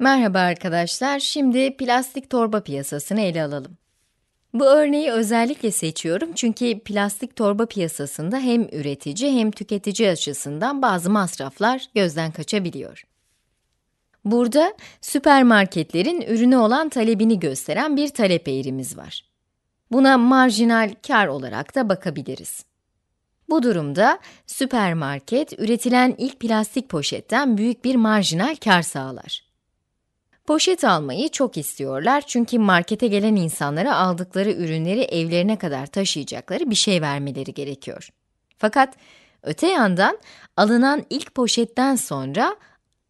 Merhaba arkadaşlar, şimdi plastik torba piyasasını ele alalım. Bu örneği özellikle seçiyorum çünkü plastik torba piyasasında hem üretici hem tüketici açısından bazı masraflar gözden kaçabiliyor. Burada süpermarketlerin ürüne olan talebini gösteren bir talep eğrimiz var. Buna marjinal kar olarak da bakabiliriz. Bu durumda süpermarket üretilen ilk plastik poşetten büyük bir marjinal kar sağlar. Poşet almayı çok istiyorlar çünkü markete gelen insanlara aldıkları ürünleri evlerine kadar taşıyacakları bir şey vermeleri gerekiyor. Fakat öte yandan alınan ilk poşetten sonra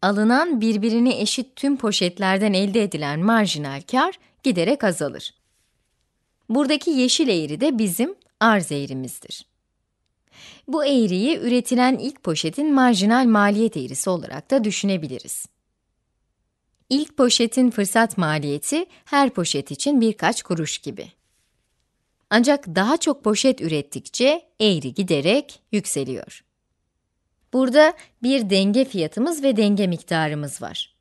alınan birbirine eşit tüm poşetlerden elde edilen marjinal kar giderek azalır. Buradaki yeşil eğri de bizim arz eğrimizdir. Bu eğriyi üretilen ilk poşetin marjinal maliyet eğrisi olarak da düşünebiliriz. İlk poşetin fırsat maliyeti her poşet için birkaç kuruş gibi. Ancak daha çok poşet ürettikçe eğri giderek yükseliyor. Burada bir denge fiyatımız ve denge miktarımız var.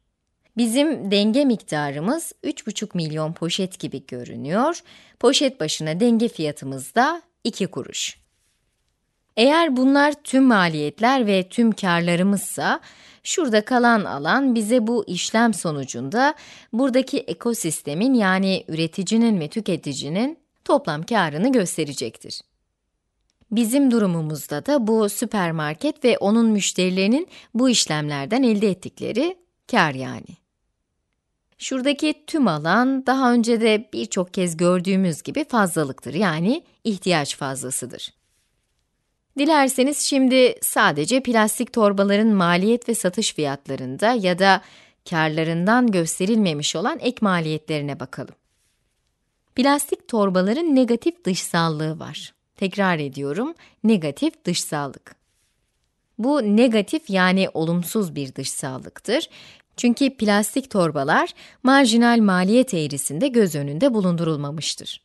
Bizim denge miktarımız 3,5 milyon poşet gibi görünüyor. Poşet başına denge fiyatımız da 2 kuruş. Eğer bunlar tüm maliyetler ve tüm kârlarımızsa, şurada kalan alan bize bu işlem sonucunda buradaki ekosistemin yani üreticinin ve tüketicinin toplam kârını gösterecektir. Bizim durumumuzda da bu süpermarket ve onun müşterilerinin bu işlemlerden elde ettikleri kâr yani. Şuradaki tüm alan daha önce de birçok kez gördüğümüz gibi fazlalıktır yani ihtiyaç fazlasıdır. Dilerseniz şimdi sadece plastik torbaların maliyet ve satış fiyatlarında ya da kârlarından gösterilmemiş olan ek maliyetlerine bakalım. Plastik torbaların negatif dışsallığı var. Tekrar ediyorum, negatif dışsallık. Bu negatif yani olumsuz bir dışsallıktır. Çünkü plastik torbalar marjinal maliyet eğrisinde göz önünde bulundurulmamıştır.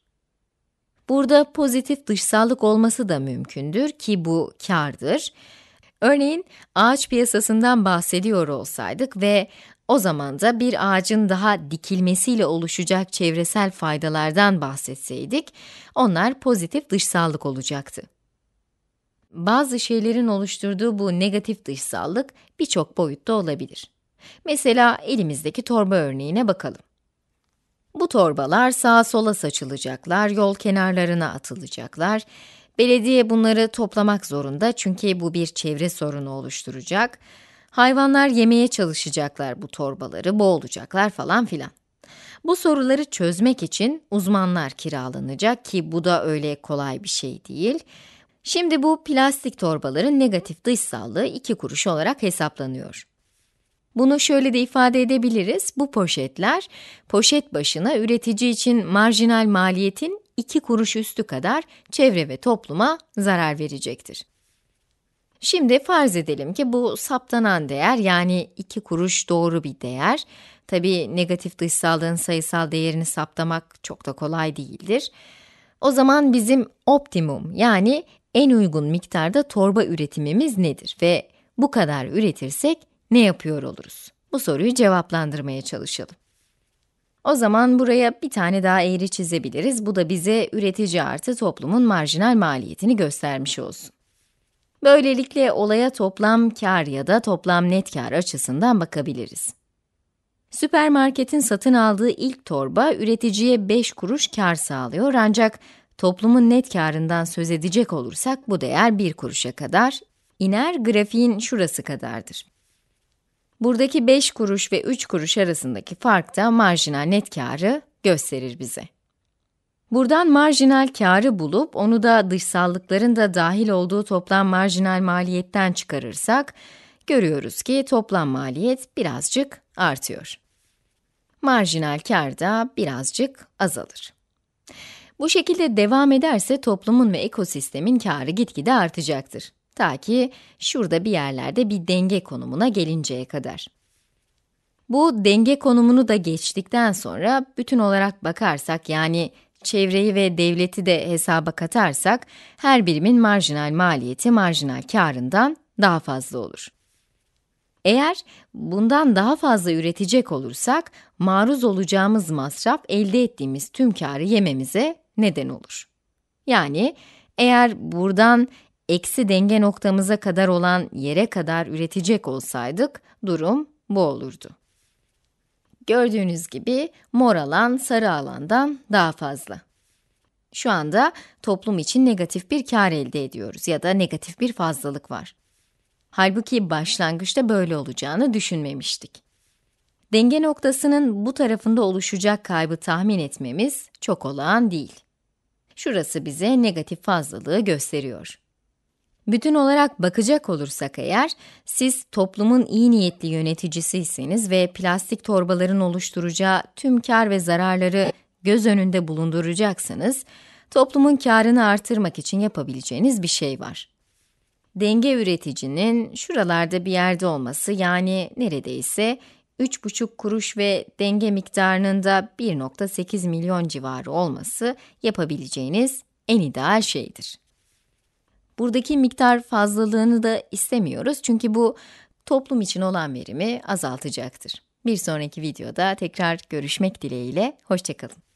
Burada pozitif dışsallık olması da mümkündür ki bu kârdır. Örneğin ağaç piyasasından bahsediyor olsaydık ve o zaman da bir ağacın daha dikilmesiyle oluşacak çevresel faydalardan bahsetseydik, onlar pozitif dışsallık olacaktı. Bazı şeylerin oluşturduğu bu negatif dışsallık birçok boyutta olabilir. Mesela elimizdeki torba örneğine bakalım. Bu torbalar sağa sola saçılacaklar, yol kenarlarına atılacaklar. Belediye bunları toplamak zorunda çünkü bu bir çevre sorunu oluşturacak. Hayvanlar yemeye çalışacaklar bu torbaları, boğulacaklar falan filan. Bu soruları çözmek için uzmanlar kiralanacak ki bu da öyle kolay bir şey değil. Şimdi bu plastik torbaların negatif dışsallığı 2 kuruş olarak hesaplanıyor. Bunu şöyle de ifade edebiliriz, bu poşetler, poşet başına üretici için marjinal maliyetin 2 kuruş üstü kadar çevre ve topluma zarar verecektir. Şimdi farz edelim ki bu saptanan değer yani 2 kuruş doğru bir değer. Tabii negatif dışsallığın sayısal değerini saptamak çok da kolay değildir. O zaman bizim optimum yani en uygun miktarda torba üretimimiz nedir ve bu kadar üretirsek ne yapıyor oluruz? Bu soruyu cevaplandırmaya çalışalım. O zaman buraya bir tane daha eğri çizebiliriz. Bu da bize üretici artı toplumun marjinal maliyetini göstermiş olsun. Böylelikle olaya toplam kar ya da toplam net kar açısından bakabiliriz. Süpermarketin satın aldığı ilk torba üreticiye 5 kuruş kar sağlıyor ancak toplumun net karından söz edecek olursak bu değer 1 kuruşa kadar iner, grafiğin şurası kadardır. Buradaki 5 kuruş ve 3 kuruş arasındaki fark da marjinal net kârı gösterir bize. Buradan marjinal kârı bulup, onu da dışsallıkların da dahil olduğu toplam marjinal maliyetten çıkarırsak, görüyoruz ki toplam maliyet birazcık artıyor. Marjinal kâr da birazcık azalır. Bu şekilde devam ederse toplumun ve ekosistemin kârı gitgide artacaktır. Ta ki şurada bir yerlerde bir denge konumuna gelinceye kadar. Bu denge konumunu da geçtikten sonra bütün olarak bakarsak yani çevreyi ve devleti de hesaba katarsak her birimin marjinal maliyeti marjinal kârından daha fazla olur. Eğer bundan daha fazla üretecek olursak, maruz olacağımız masraf elde ettiğimiz tüm kârı yememize neden olur. Yani eğer buradan eksi denge noktamıza kadar olan yere kadar üretecek olsaydık, durum bu olurdu. Gördüğünüz gibi mor alan sarı alandan daha fazla. Şu anda toplum için negatif bir kâr elde ediyoruz ya da negatif bir fazlalık var. Halbuki başlangıçta böyle olacağını düşünmemiştik. Denge noktasının bu tarafında oluşacak kaybı tahmin etmemiz çok olağan değil. Şurası bize negatif fazlalığı gösteriyor. Bütün olarak bakacak olursak eğer, siz toplumun iyi niyetli yöneticiyseniz ve plastik torbaların oluşturacağı tüm kâr ve zararları göz önünde bulunduracaksanız, toplumun kârını artırmak için yapabileceğiniz bir şey var. Denge üreticinin şuralarda bir yerde olması, yani neredeyse 3,5 kuruş ve denge miktarının da 1,8 milyon civarı olması yapabileceğiniz en ideal şeydir. Buradaki miktar fazlalığını da istemiyoruz çünkü bu toplum için olan verimi azaltacaktır. Bir sonraki videoda tekrar görüşmek dileğiyle, hoşça kalın.